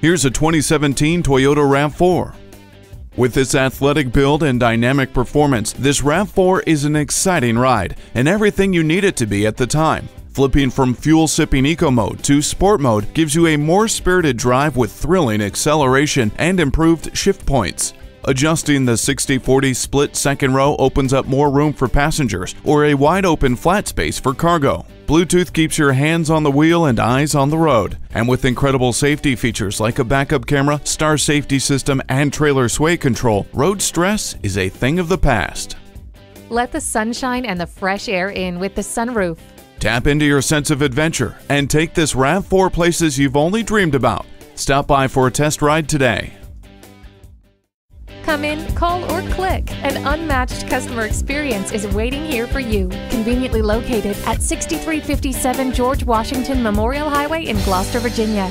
Here's a 2017 Toyota RAV4. With its athletic build and dynamic performance, this RAV4 is an exciting ride and everything you need it to be at the time. Flipping from fuel-sipping eco mode to sport mode gives you a more spirited drive with thrilling acceleration and improved shift points. Adjusting the 60-40 split second row opens up more room for passengers or a wide-open flat space for cargo. Bluetooth keeps your hands on the wheel and eyes on the road. And with incredible safety features like a backup camera, Star Safety System, and trailer sway control, road stress is a thing of the past. Let the sunshine and the fresh air in with the sunroof. Tap into your sense of adventure and take this RAV4 places you've only dreamed about. Stop by for a test ride today. Come in, call, or click. An unmatched customer experience is waiting here for you. Conveniently located at 6357 George Washington Memorial Highway in Gloucester, Virginia.